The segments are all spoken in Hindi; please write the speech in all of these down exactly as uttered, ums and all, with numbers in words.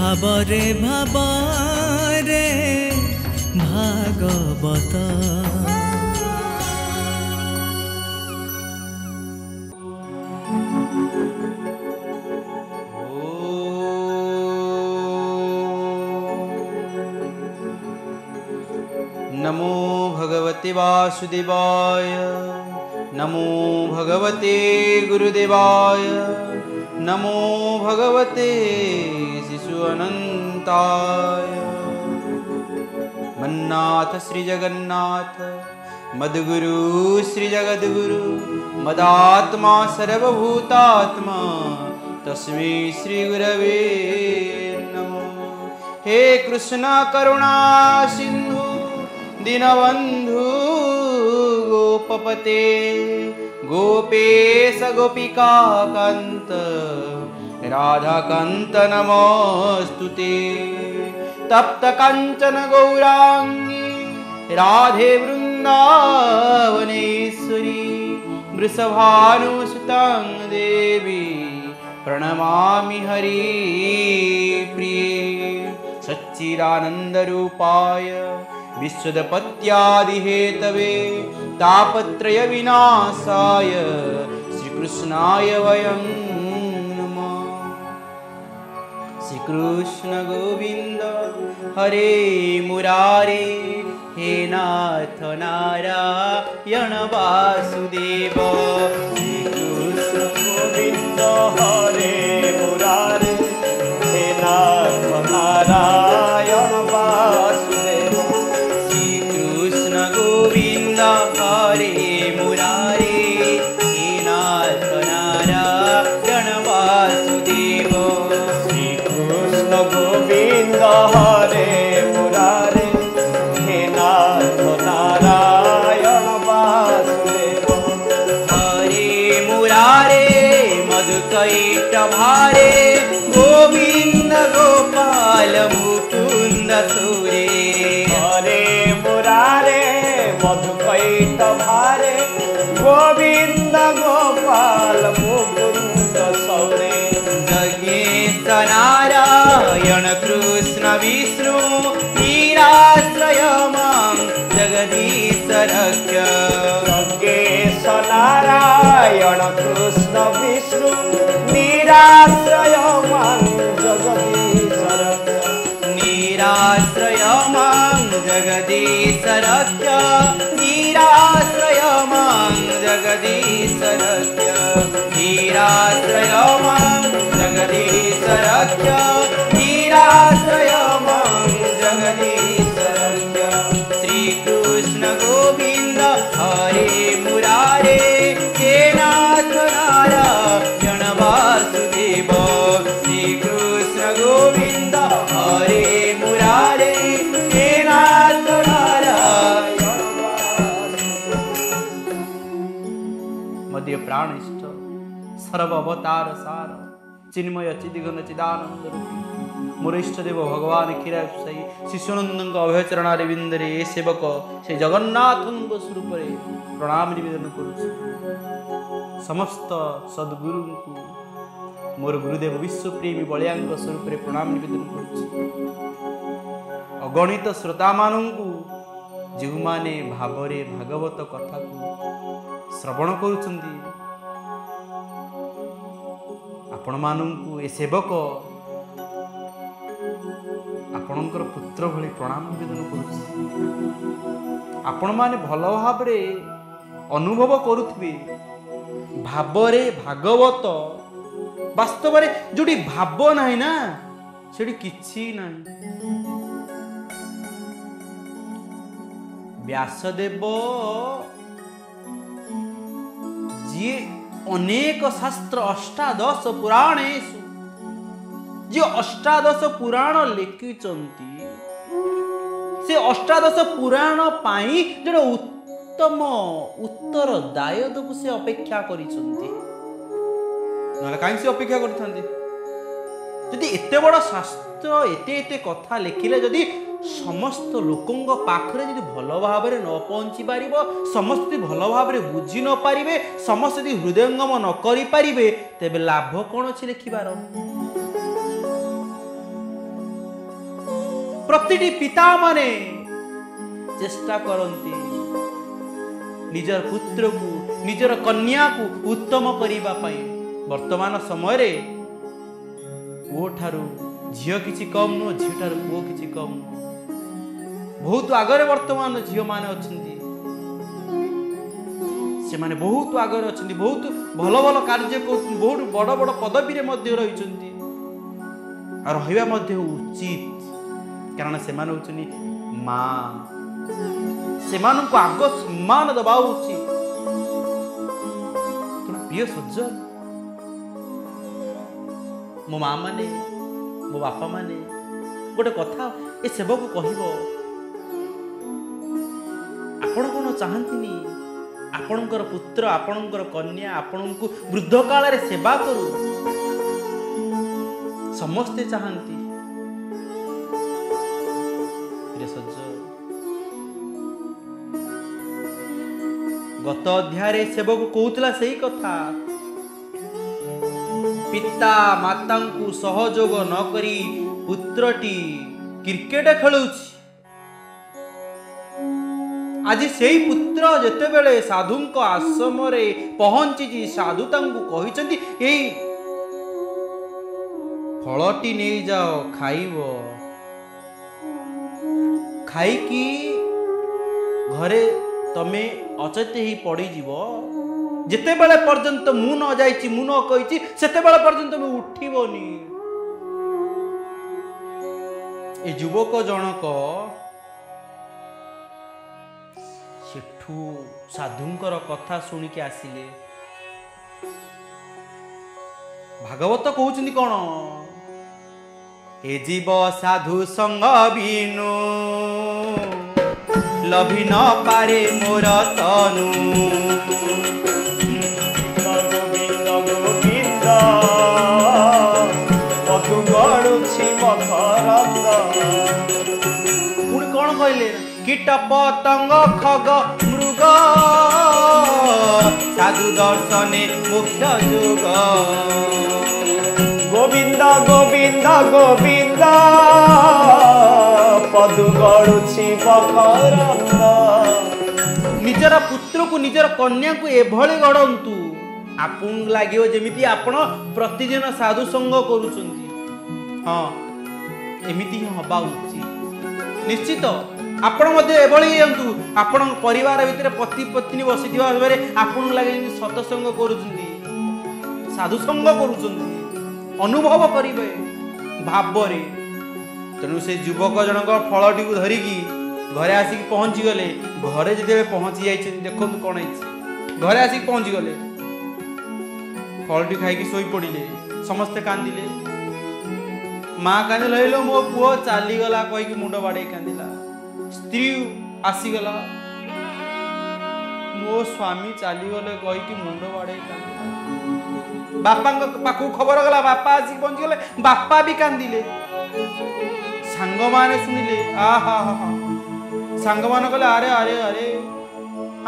ভাবরে ভাবরে ভাগবত नमो भगवते वासुदेवाय नमो भगवते गुरुदेवाय नमो भगवते शिशु अनंताय। मन्नाथ श्री जगन्नाथ मदगुरु श्री जगद्गुरु मदात्मा सर्वभूतात्मा तस्मै श्री गुरवे नमो। हे कृष्ण करुणा सिंधु दीनबंधु गोपपते गोपेश गोपिका कांत राधाकांत नमोस्तुते। तप्त कांचन गौरांगी राधे वृंदावनेश्वरी वृषभानुसुतां देवी प्रणमामि हरि प्रिये। सच्चिदानंद रूपाय विश्वदपत्यादिहेतवे तापत्रय विनाशाय श्रीकृष्णाय वयं नमः। श्रीकृष्ण गोविंद हरे मुरारे हे नाथ नारायण वासुदेव। श्रीकृष्ण गोविंद हरे मुरारे हे नाथ नारायण वासुदेव। श्रीकृष्ण गोविंद हरे मुरारे हे नाथ नारायण वासुदेव। श्रीकृष्ण गोविंद हरे मुरारे हे नाथ नारायण वासुदेव। हरे मुरारे मधुकैट भारे गोविंद गोपाल मुकुंद सूरे। हरे मुरारे मधुकैट भारे गोविंद गोपाल मुकुंद सूरे। जगेश नारायण कृष्ण विष्णु नीराश्रय मां जगदीश रक्ष। जगेश नारायण कृष्ण विष्णु नीराश्रय मां जगदीश रक्ष। नीराश्रय मां जगदीश रक्ष। नीराश्रय मां जगदीश रक्ष। नीराश्रय मां जगदीश रक्ष। नीराश्रय मां जगदीश रक्ष। श्रीकृष्ण गोविंद हरे मुरारे हे नाथ नारायण वासुदेव। श्रीकृष्ण गोविंद हरे मुरारे हे नाथ नारायण। मध्य प्राणिष्ठ सर्व अवतार सार चिन्मय चिदिगण चिदानंद मोर इष्टदेव भगवान क्षीराब्साई शिशुनंदन अभय चरणारविंदे ए सेवक से जगन्नाथ स्वरूप प्रणाम निवेदन करुछि। समस्त सद्गुरु को मोर गुरुदेव विश्वप्रेमी बलिया स्वरूप प्रणाम निवेदन करुछि। अगणित श्रोता मानू जो माने भावरे भागवत कथा को श्रवण करुछन्ति आपण मानू ए सेवक आपणकर पुत्र भली प्रणाम निवेदन करुछि। आपण माने भल भाव अनुभव करुथिबे भावरे भागवत वास्तव रे जोडी भाव नाही ना सेडी किछि नाही। व्यासदेव जी अनेक शास्त्र अष्टादश पुराणेषु जे अष्टादश पुराण लिखिचंती से अष्टादश पुराण पाई जण उत्तम उत्तर दायद को से अपेक्षा करिसंती न काई से अपेक्षा करथंती। जदि एते बड़ शास्त्र एते एते कथा लिखिले जदि समस्त लोकों पाखरे जी भल भाव न पहुँची पार समस्त भल भाव बुझी न पारे समस्त हृदयंगम न करें तेबे लाभ कौन अच्छी लिखार प्रतिटी पिता माने चेष्टा करंती निजर पुत्र को निजर कन्या को उत्तम करिबा पाई। वर्तमान समय रे ओ ठारू झियो किछि कम नो झियो ठारू ओ किछि कम बहुत आगरे वर्तमान झियो माने अछंती से माने बहुत आगरे अछंती बहुत भल भल कार्य को बहुत बड़ बड़ पदवी रे मध्ये रहिचंती आ रहिबा मध्ये उचित कारण से माने उचनी मां से मानु को आगो सम्मान दबाउ उचित। तो प्रिय सज्जन मो मां माने मो बापा माने गोटे कथा ए सेवक कहबो आपण कोन चाहंतिनी आपणकर पुत्र आपणकर कन्या आपणको वृद्ध काल रे सेवा करू समस्ते चाहंती। गत अध्याय सेवक कहूला से ही कथा पिता माता को सहयोग न करी पुत्रटी क्रिकेट खेलुछि। आज से पुत्र जेतेबेले साधु आश्रम रे पहुंची साधु तांकु कहिसेंती एई फलटी नहीं जाओ खाइबो खाई की घरे तमे अचेते ही पड़ी जीव जिते बेले पर्यंत मु न जाइछि मु न कहिछि सेते बेले पर्यंत मु उठिबोनी। ए युवक जनक सेठू साधुंकर कथा सुनि के आसिले भागवत कहउछनी कोन ए जीव साधु संग बिनु लभी न पारे मोर तनु गोविंद गोविंद मधु गणुछि मखरंद पुण कौन कहले कीट पतंग खग मृग साधु दर्शने मुख्य युग गोविंद गोविंद गोविंद पदु गणुछि बखरंद निजर पुत्र को निजर कन्या को एभली गड़ंतु आपण लागियो जेमिति आपण प्रतिदिन साधु संग करूचंती। हां एमिति हबा उचित निश्चित आपण मध्ये एभली हेंतु आपण परिवार भीतर पति पत्नी बसिथिबा बेरे आपण लागे सत संग करूचंती साधु संग करूचंती अनुभव करिवे भाबरे। तेणु से युवक जनक फलटी को धरिकी घरे आसिक पहुँची गले घरे जिते पहुँची जाइए देखु कौन घरे आसिक पहुँची गले फलटी खाई शोई पड़े समस्ते कांदिले माँ कांदिले लो मो पुओ चलीगला कहीकि मुंड बाड़े कांदिला स्त्री आसीगला मो स्वामी चलीगले कहीकि मुंड बाड़े कांदिला बापा पाखु खबर गला बापा आसिक पहुँची गले बापा भी कांदिले सांग माने सुनिले आ हा हा सांग मान कहले अरे अरे अरे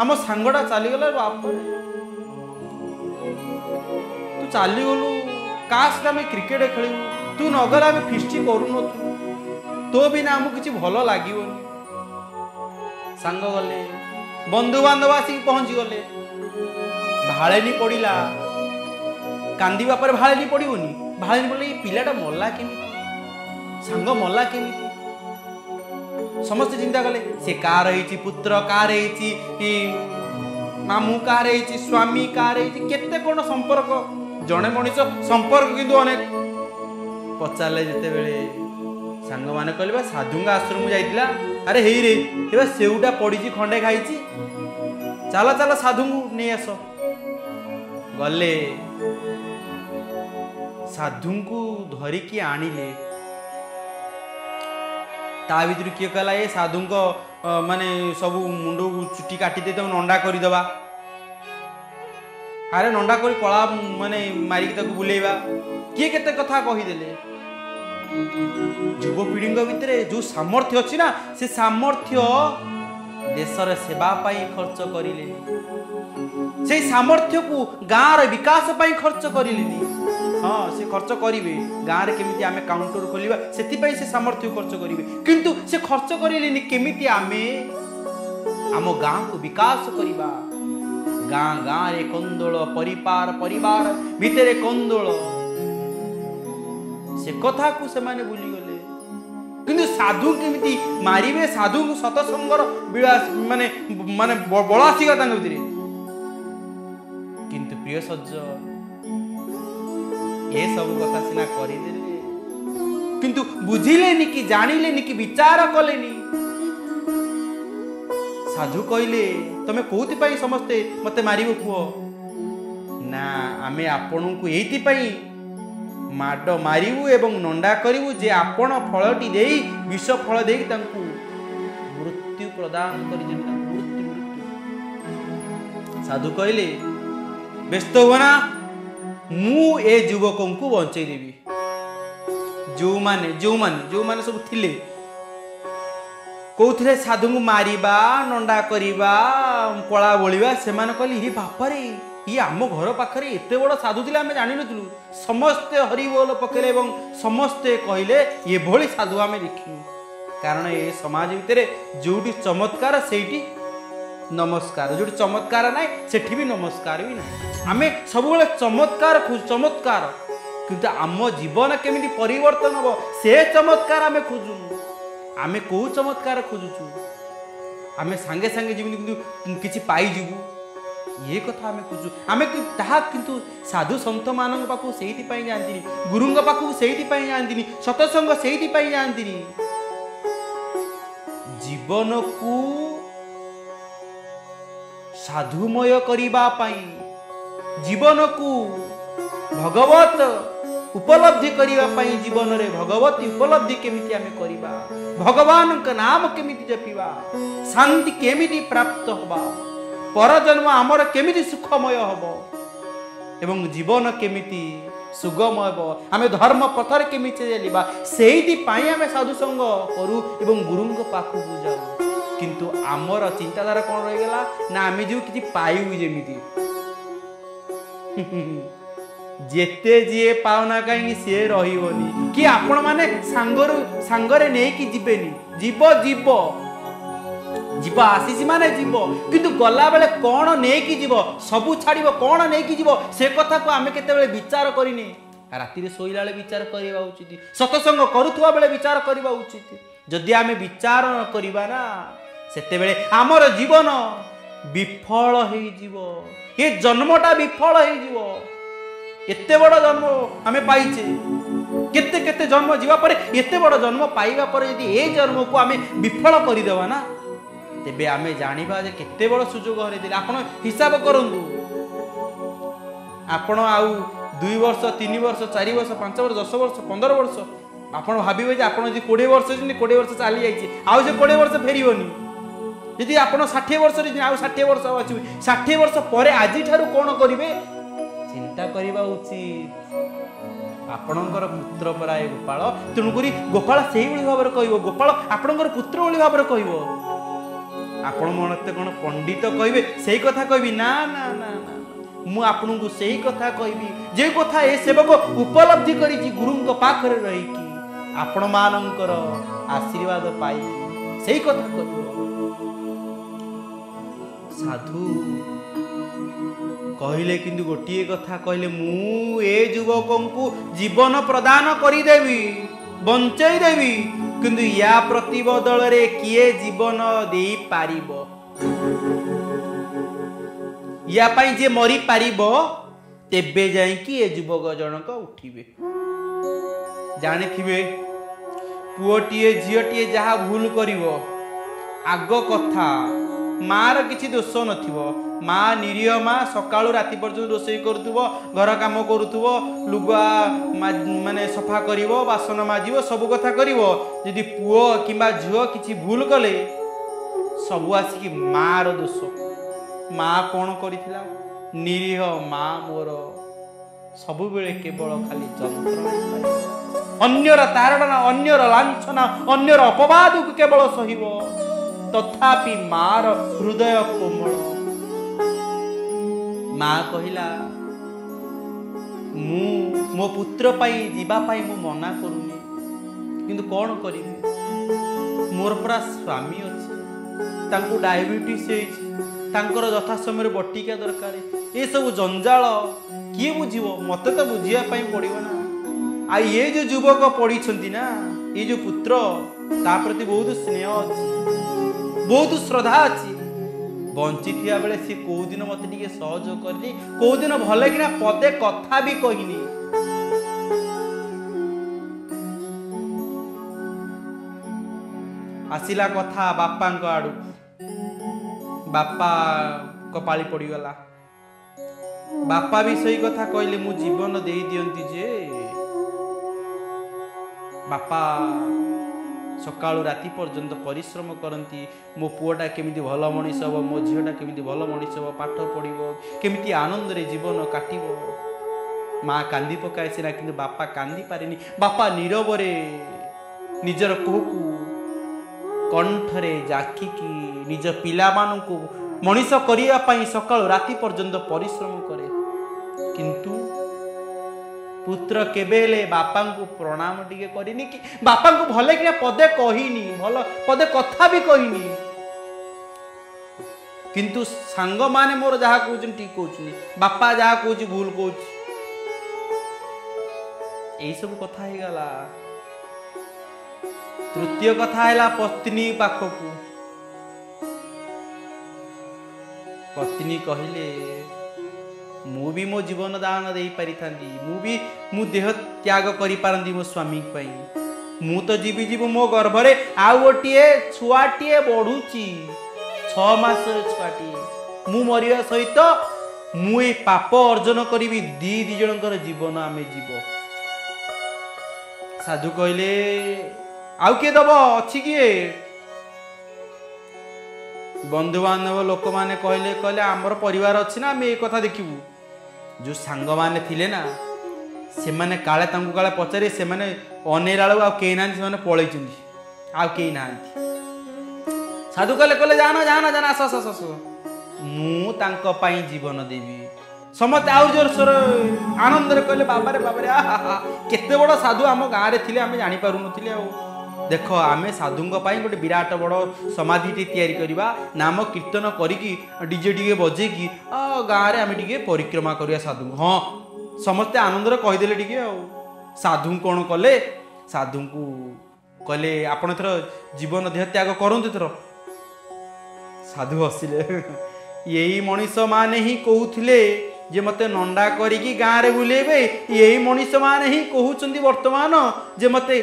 आम सांगटा चलीगला बाप तू चलीगलु काश आम क्रिकेट खेलु तू नगला आम फिस्ट करूनु तो भी ना आमको किसी भल लगे सांग गले बंधुबांधव आसिक पहुँची गले भाड़ेनी पड़ा कांदा पर भाड़ेनी पड़ोनी भाड़ेनी पड़े ये पिलाटा मरला केमी सांग मल्ला के समस्त चिंता कले से का रही पुत्र का रही मामू का रही स्वामी का रही केते कोण संपर्क जड़े मनीष संपर्क किंतु अनेक पचारे जिते बेले सांग माने कहले साधु आश्रम जाइतिला अरे हे रे ए सेउटा पड़ी खंडे खाई चल चल साधु नहीं आस गले साधु को धरिकी आनिले ता भर किए कहला ये साधु माने सब मुंड चुटी काटिदे तुम नंडा करदेवा अरे नंडा कर कला माने मारिक बुलेवा किए केते कथा कहीदेले युवपीढ़ी भितर जो सामर्थ्य अच्छी ना से सामर्थ्य देशर सेवा खर्च करें से सामर्थ्य को गाँव विकास खर्च करें हाँ से खर्च करेंगे गाँव केमी आम काउंटर खोलिया से सामर्थ्य खर्च करेंगे किंतु से खर्च करें केमी आम आम गाँव को विकास करवा गाँ गाँव कंदोल परिवार परिवार भितर कंदोल से कथा को सेमाने भूलिगले किंतु साधु केमी मारे साधु को सतसंगर विलास माने माने बड़ा आसीगला किंतु प्रिय सज्ज ये सब कथा सीना करदे किंतु बुझिले कि जानिले कि विचार कले साधु कहले तुम्हें कौन समस्ते मत मार पुओ ना आमे आपण को ये माड मारू एवं नंडा करू जे आपण फलटी दे विष फल दे मृत्यु प्रदान कर मृत्यु मृत्यु साधु कहले व्यस्त होना मु ए युवकों को बंचई देवी जो माने जो माने जो माने सब थिले कौथे साधु को मारिबा नंडा करिबा कला बोलिबा से माने कहली हे बाप रे ये आम घर पाखे एत बड़ साधु थे आम जान नु समस्ते हरिबोल पकेले एवं समस्ते कहले ये भोली साधु आम देखू कारण ये समाज भितर जोटी चमत्कार सेठी नमस्कार जो चमत्कार ना से भी नमस्कार भी ना आम सब चमत्कार चमत्कार किंतु आम जीवन केमी परिवर्तन हम से चमत्कार आम खोजु आम कौ चमत्कार खोजुचु आम सांगे सांगे जीवन किसी पाइबू ये कथा आम खोजु आम किंतु साधु सन्त मान पाक से जानी गुरु पाक से जानी सतसंग से जानी जीवन को साधुमय करिबा पाई जीवन को भगवत उपलब्धि करिबा पाई जीवन रे भगवत उपलब्धि केमिति आमे करिबा भगवान का नाम केमिति जपिबा शांति केमिति प्राप्त होबा पर जन्म आमर केमिति सुखमय होबो एवं जीवन केमिति सुगम होबो आमे धर्म पथर केमिति चलिबा सेहि पाई आमे साधु संग करू एवं गुरुंग पाखु जाऊ किंतु आमर चिंताधारा कौन रहीगला ना आम जो कि पाइबू जमी जेते जी पाओना कहीं सी रही कि आपण मैंने सांगर सांगरे नहीं जीवे जीव जीव जीव आसी माने जीव किंतु गला बेले कौन नहीं जीव सबू छाड़ कौन नहीं जीव से कथा को आम केतबेले विचार करने राति शोला विचार करवा उचित सतसंग करुवा बेले विचार करवा उचित जदि आम विचार न करवा ना सेते बेले आमर जीवन विफल हो जीवो ये जन्मटा विफल हो जीवो एते बड़ जन्म आम पाइचे केते केते जन्म जीवा परे एते बड़ जन्म पाइबा परे यदि ए जन्म को आम विफल करदेवा ना तेबे आम जानिबा जे केते बड़ सुजोग हरेइदेले आपण हिसाब करंतु आपण आउ दुई वर्ष तीन वर्ष चार वर्ष पांच वर्ष दस वर्ष पंदर वर्ष आपण भावे जे आपण जे कोड़े वर्ष कोड़े वर्ष चली जाइए आउ जे कोड़े वर्ष फेरबनी यदि आपड़ षाठी वर्ष आउ षाठी वर्ष अच्छे षाठी वर्ष पर आज कौन करेंगे चिंता करवा उचित आपणकर पुत्र परा ए गोपाल तेणुक गोपाल से भाव कह गोपाल आपणकर पुत्र भाव कह आपण मत कौन पंडित कहबे से कथा कहबी ना ना ना ना मु आपण को सही कथा कहबी जे कथा ए सेवक उपलब्धि करी गुरु पाखरे रही कि आपण मानकर आशीर्वाद पाई सही कथा कहबो साधु कहले किंतु गोटे कथा कहले मु ए युवकों को जीवन प्रदान करदेवी बंचई देवी किंतु या प्रति बदल रे किए जीवन दे पारिबो या पाई जे मरी पारिबो तेबे जाई कि ए युवक जनक उठिबे जानि थिबे पुओटिए झिओटिए जहा भूल करिवो आगो कथा मार किछि दोष नथिवो मा निरीह मा सकाळु राति पर्यंत रोषई करथुवो घर काम करथुवो लुगा माने सफा करिवो बासन माजिवो सब कथा करिवो यदि पुओ किबा झिओ किछि भूल कले सब आसी कि मार दोष माँ कौन करिथिला निरीह माँ मोर सबु बेले केवल खाली जंत्र अन्यर तारणा अन्यर लांछना अन्यर अपवाद को केवल सहिब तथापि मार हृदय कोमल माँ कहला मो पुत्र जीवाई मु मना करूनी किंतु कौन करी मोर परा स्वामी अच्छे डायबिटीज होकर यथा समय बटिका दरकार ये सब जंजाल किए बुझीब मत तो बुझाप पड़ो ना आ ये जो युवक पढ़ी ना ये जो पुत्र ता प्रति बहुत स्नेह अच्छी बहुत श्रद्धा अच्छी बंचीथिया बेले सी कौदिन मत सहयोग करनी कौदिन भले किना पदे कथा भी कहनी आसिला कथा बापा आड़ बापा को पाली पड़गला बापा भी सही कथा कहले मु जीवन दे दियंती जे बापा सकाळु राति पर्यंत परिश्रम करती मो पुआटा केमिति भल मनीष हे मो झीटा केमिति भल मनीष हे पाठ पढ़ो केमिति आनंद रे जीवन काटिबो माँ कांदी पकाए सिना किंतु बापा कांदी पारेनी बापा नीरव रे निजर कोहकु कंठरे जाकी की निज पिलामानंकु मनीष करिया पई सकाळु राति पर्यंत परिश्रम करे किंतु पुत्र केबेले बापा को प्रणाम टिके करिनी कि बापा को भले कि पदे कहनी भल पदे कथा भी कहनी किंतु सांग माने मोर जहा कहउछन ठीक कहउछन बापा जहा कहउछ भूल कहउछ एई सब कथा हे गला। तृतीय कथा हैला पत्नी पाखकु पत्नी कहिले मु भी मो जीवन दान दे पारि थांदी मु भी मु देह त्याग करि पारंदी मो स्वामी पई मु तो जीवी जीव मो गर्भ रे आ गोटिए छुआटीए बढ़ुची छ मास छुआटी मु मरिया सहित मु ए पाप अर्जन करिवि दी दी जनकर जीवन आमे जीव साधु कहले आउ के दबो अछि किए बंधु बांधव लोक माने कहले कहले आमर परिवार अछि ना आमे ए कथा देखिबु जो सांग माने थिले ना से माने काले तंगु काले पचारे से माने अनेराळु आ के नांती माने पळै चुंदी आ के नांती साधु कले कले जानो जानो जानो आसो आसो आसो मु तांको पई जीवन देबी समस्त आउ जोर सोर आनंद रे कले बाबा रे बाबा रे केते बडो साधु आम गां रे थिले आमे जानि पारु नथिले आ देख आमे साधु पई गोटे विराट बड़ समाधि तैयारी करवा नाम कीर्तन करिकी डीजे टिके बजे की गाँव में आम टे परिक्रमा करवा साधु हाँ समस्ते आनंद कहीदेले टे साधु कौन कले साधु को कले आपड़ थर जीवन देह त्याग करते थर साधु हसिले यही मनीष माने ही कहूले जे मते नंडा करिकी गाँव में बुलेबे यही मनीष माने ही कहउछंती वर्तमान जे मते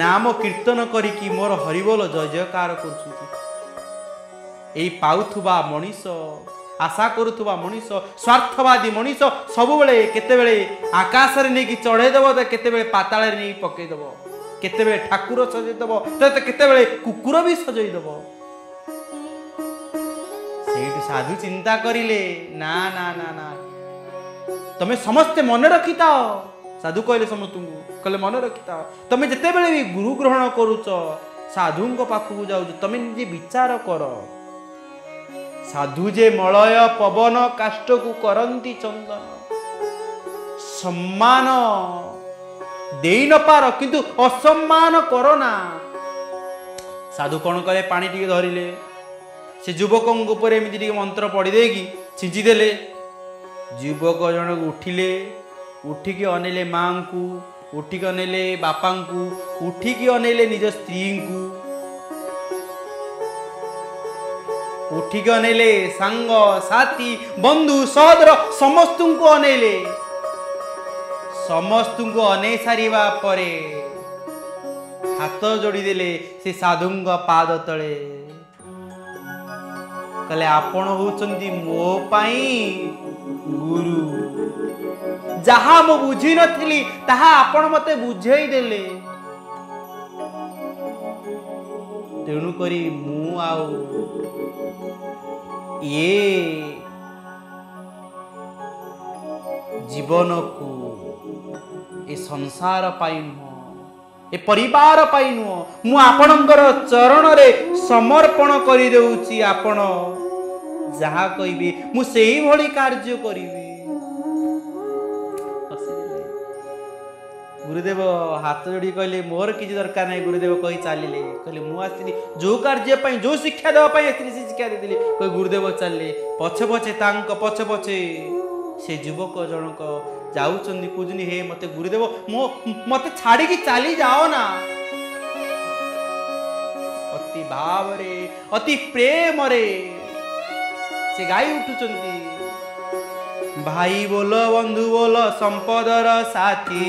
नाम कीर्तन करिकी मोर हरिबोल जय जयकार कर पाउथुबा मनीष आशा करुवा मनीष स्वार्थवादी मनीष सब बेले केतेबेले आकाश रे नेकी चढ़े देव तो केतेबेले पाताल रे नेकी पकई देव केतेबेले ठाकुर सजई देव तो केतेबेले कुकुर भी सजई देव सेठ साधु चिंता करिले ना ना ना ना तमे समस्ते मन रखिताओ साधु कहले समस्तु कहले मन रखिता तुम जिते बड़े भी गुरु ग्रहण करुच साधु पाखक जाऊ तुम निजे विचार कर साधु जे मलय पवन काष्ट को करती चंदन सम्मान दे न पार किंतु असम्मान कर ना साधु कौन कले पानी टिके धरिले से युवक ऊपर एमती मंत्र पढ़ीदे कि छिंचीदेले युवक जनक उठिले उठिकी अनेले माँ को उठिकी अनेले बापा को उठिकी अनेले निज स्त्री को उठिकी अनेले सांग साथी बंधु सहोदर समस्त को अनेले समस्त को अने सारिबा परे हाथ जोड़ी देले से साधुंग पाद तले कले आपण होचंदी मो पाई गुरु जहा मु बुझी नथिली ताहा आपण मते बुझेई देले तेनु करी मु आउ ये जीवन को ए संसार पाई नु ए परिवार पाई नु मु आपणकर चरण रे समर्पण करी देउची आपण जहा कहिबे मु सेही भली कार्य करिबे पशि गुरुदेव हाथ जोड़ी कहले मोर किसी दरकार ना गुरुदेव कही चलिए कहले मुझे जो कार्य जो शिक्षा देवाई से शिक्षा देती कह गुरुदेव चलिए पछे पछे पछे पछे से युवक जनक जाऊँच पूजनी हे मत गुरुदेव मो मत छाड़ी चली जाओ ना अति भाव रे अति प्रेम रे से गाई उठुचंती भाई बोल बंधु बोल संपदर साथी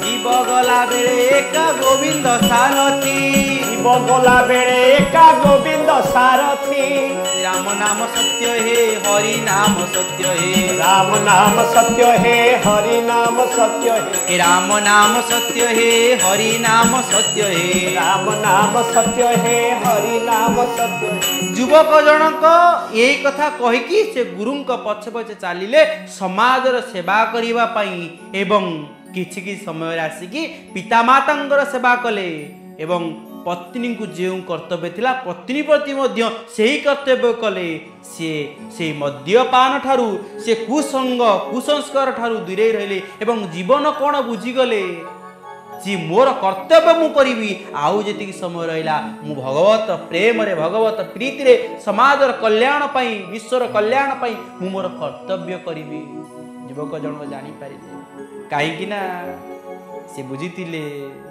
जीव गला बेले एका गोविंद सारथी जीव गला बेले एका गोविंद सारथी राम नाम सत्य हे हरि नाम सत्य हे राम नाम सत्य हे हरि नाम सत्य हे राम नाम सत्य हे हरि नाम सत्य हे राम नाम सत्य हे हरि नाम सत्य हे युवक जनक यही कथा कहीकि से गुरु पछे पछे चलिए समाज सेवा करने कि समय आसिकी पिता माता सेवा कले एवं पत्नी को जो कर्तव्य थिला पत्नी प्रति से ही कर्तव्य कले सी से मद्यपान ठारू से कुसंग कुसंस्कार ठारू दूरे रहिले एवं जीवन कौन बुझीगले जी मोर कर्तव्य मु करी आउ जी समय रहा मु भगवत प्रेम रे भगवत प्रीति रे समाज कल्याण पाई विश्वर कल्याण पाई मु मोर कर्तव्य करी युवक जन जानी पारे कहीं से बुझी